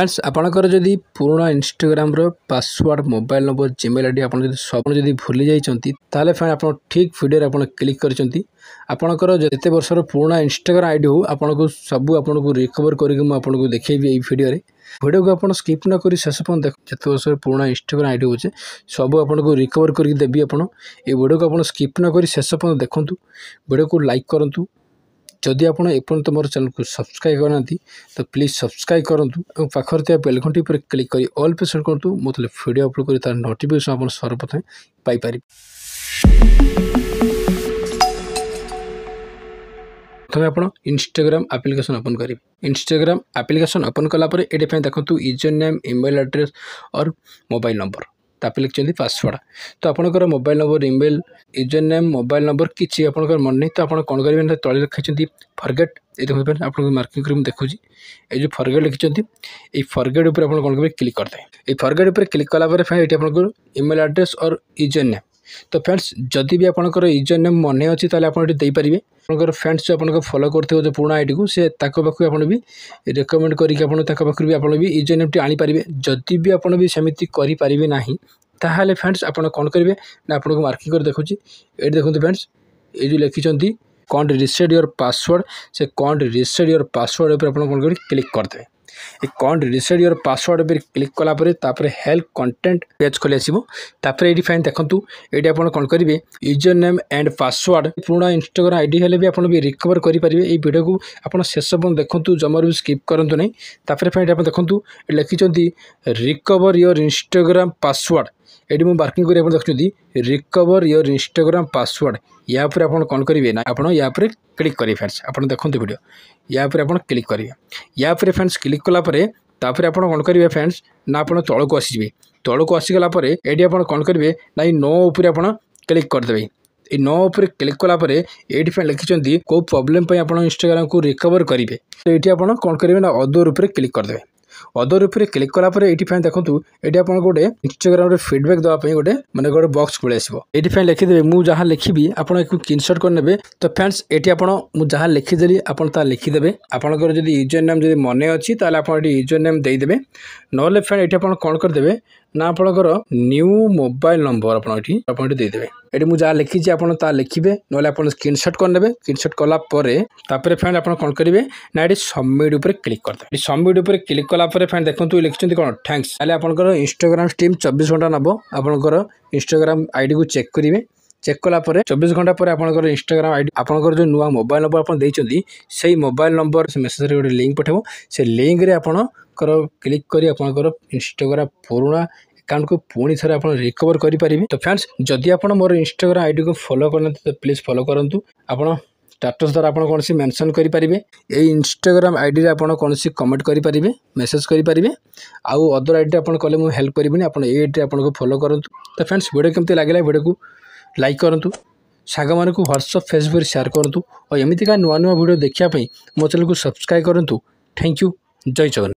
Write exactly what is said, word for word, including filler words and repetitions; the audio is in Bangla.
ফ্রেন্ডস আপনার যদি পুরোনো Instagram password mobile number Gmail ID আপনার যদি সব যদি ভুলে যাই তাহলে ফ্রেন্ড আপনার ঠিক ভিডিওরে আপনার ক্লিক করছেন। আপনার যেতে বর্ষর পুরোনো ইনস্টাগ্রাম আইডি হো আপনার সবু আপনার রিকভর করি আপনার দেখবি এই ভিডিওরে। ভিডিওকে আপনার স্কিপ না করে শেষ পর্যন্ত দেখ যেতে বর্ষর পুরোনো ইনস্টাগ্রাম আইডি হোছে সবু আপনার রিকভর করি দেবি। আপনার এই ভিডিওকে আপনার স্কিপ না করে শেষ পর্যন্ত দেখুন, ভিডিওকে লাইক করতু। যদি আপনার এপর্যন্ত মোর চ্যানেলকে সবসক্রাইব করে না তো প্লিজ সবসক্রাইব করতু এবং পাখরে থাকা বেল ঘণ্টি উপরে ক্লিক করে অল পে সেট করতু। মো ভিডিও আপলোড করে তার নোটিফিকেশন আপনার সর্বপ্রথমে পাইপারি। প্রথমে আপনার ইনস্টাগ্রাম আপ্লিকেশন ওপেন করি। ইনস্টাগ্রাম আপ্লিকেশন ওপেন কলাপরে এটি দেখুন user name, email address or mobile number. তাপরে লিখছেন পাসওয়ার্ড। তো আপনার mobile number, email, user name, mobile number কিছু আপনার মনে নাই তো আপনার কোণ করবেন তলে লিখছেন ফরগেট। এই দেখুন আপনার মার্কিং করে দেখুছি এই যে ফরগেট লিখছেন এই ফরগেট উপরে আপনার কোণ করবেন ক্লিক করতে। এই ফরগেট উপরে ক্লিক কলাপরে ফ্রেন্ড এটি আপনার email address or user name. তো ফ্রেন্ডস যদি বি আপনার ইউজর নেম মনে অছি তাহলে আপনার এটি দিয়ে আপনার ফ্রেন্ডস আপনার ফলো করতে যে পুরোনো আইডি সে তাকে পাখি আপনার বি রেকমেন্ড করি আপনার তাকে পাখি আপনার বি ইউজর নেমটি আনিপারে। যদি বি আপনার বি সেমিতি করে পারে না তাহলে ফ্রেন্ডস আপনার কোণ করবে না আপনার মার্কিং করে দেখুছি। এটি দেখুন ফ্রেন্ডস এই যে লিখিছেন কন্ট রিসেট ইয়োর পাসওয়ার্ড, সে কন্ট রিসেট ইয়োর পাসওয়ার্ড উপরে আপনার কোণ করে ক্লিক করতে। এই কন্ট রিসেট ইয়োর পাসওয়ার্ড উপরে ক্লিক কলাপরে তাপরে হেল্প কন্টেন্ট পেজ খোলি আসব। তাপরে এটি ফাইন দেখুন এটি আপনার কোণ করবে ইউজর নেম এন্ড পাসওয়ার্ড। পুরোনো ইনস্টাগ্রাম আইডি হলে বি আপনার রিকভর করে পারবে। এই ভিডিওকে আপনার শেষ পর্যন্ত দেখুন, জমার বি স্কিপ করতু না। তাপরে ফাইন এটি আপনার দেখুন লিখিছেন রিকভর ইয়োর ইনস্টাগ্রাম পাসওয়ার্ড। এটি মু মার্কিং করে আপনার দেখুন রিকভর ইয়োর ইনস্টাগ্রাম পাসওয়ার্ড। ইয়াপরে আপনার কোণ করবে না আপনার ইয়াপরে ক্লিক করবে। ফ্রেন্ডস আপনার দেখুন ভিডিও ইয়াপরে আপনার ক্লিক করবে। ইয়াপরে ফ্রেন্ডস ক্লিক কলাপরে তাপরে আপনার কোণ করবে ফ্রেন্ডস না আপনার তলক আসবে। তলক আসিগলাপরে এটি আপনার কোণ করবে না এই নো উপরে আপনার ক্লিক করদেবে। এই নো উপরে ক্লিক কলাপরে এইটি ফ্রেন্ড লিখিছেন কেউ প্রোবলেম আপনার ইনস্টাগ্রামকে রিকভর করবে। তো এটি আপনার কোণ করবে না অদর উপরে ক্লিক করদেবে। অদর উপরে ক্লিক কলাপরে এইটি ফ্যান দেখুন এটি আপনার গোটে ইনস্টাগ্রামে ফিডব্যাক দেওয়া গোটে মানে গোটে বক্স পড়ে আসব। এইটি ফ্যান লিখিদেবে মু যা লিখিবি আপনার একটু স্ক্রিনশট করে নেবে। তো ফ্রেন্ডস এটি আপনার মু যা লিখিদেলি আপনার তা লিখিদেবে। আপনার যদি ইউজর নেম যদি মনে অছি তাহলে আপনার এটি ইউজর নেম দেইদেবে। নহলে ফ্যান এটি আপনার কোণ করেদেবে না আপনার নিউ মোবাইল নম্বর আপনার এটি আপনার এটি দিয়ে দেবে। এটি মু যা লিখিছি আপনার তা লিখবে নহলে আপনার স্ক্রিনশট করে নেবে। স্ক্রিনশট কলাপরে তাপরে ফ্যান আপনার কোণ করবে না এটি সবমিট উপরে ক্লিক করতে। এটি সবমিট উপরে ক্লিক কলাপরে ফ্যান দেখুন লিখিছেন কোণ থ্যাঙ্কস। তাহলে আপনার ইনস্টাগ্রাম টিম চব্বিশ ঘন্টা নেব আপনার ইনস্টাগ্রাম আইডি কু চেক করবে। চেক কলাপরে চব্বিশ ঘন্টা পরে আপনার ইনস্টাগ্রাম আইডি আপনার যে নূয়া মোবাইল নম্বর আপনার দিয়েছেন সেই মোবাইল নম্বর মেসেজরে গোটে লিঙ্ক পঠাব। সে লিঙ্করে আপনার ক্লিক করে আপনার ইনস্টাগ্রাম পুরোনা একাউন্টকে পুনি থরে আপনার রিকভর করে পারবে। তো ফ্রেন্ডস যদি আপনার মোর ইনস্টাগ্রাম আইডি কু ফলো করে না তো প্লিজ ফলো করতু। আপনার স্টাটস দ্বারা আপনার কোণী মেনশন করে পারবে। এই ইনস্টাগ্রাম আইডি আপনার কোণী কমেন্ট করে পারবে, মেসেজ করে পারবে। আউ অদর আইডি আপনার কলে মু হেল্প করবিনি। আপনার এই আইডি আপনার ফলো করতু। তো ফ্রেন্ডস ভিডিও কেমতি লাগিলা ভিডিওকে লাইক করতু, সাগ মানুষ হোয়াটসঅ্যাप ফেসবুক সেয়ার করতু। ও এমিতিকা নূয়া নূয়া ভিডিও দেখা মো চ্যানেলকে সবসক্রাইব করতু। Thank you. জয় জগন্নাথ।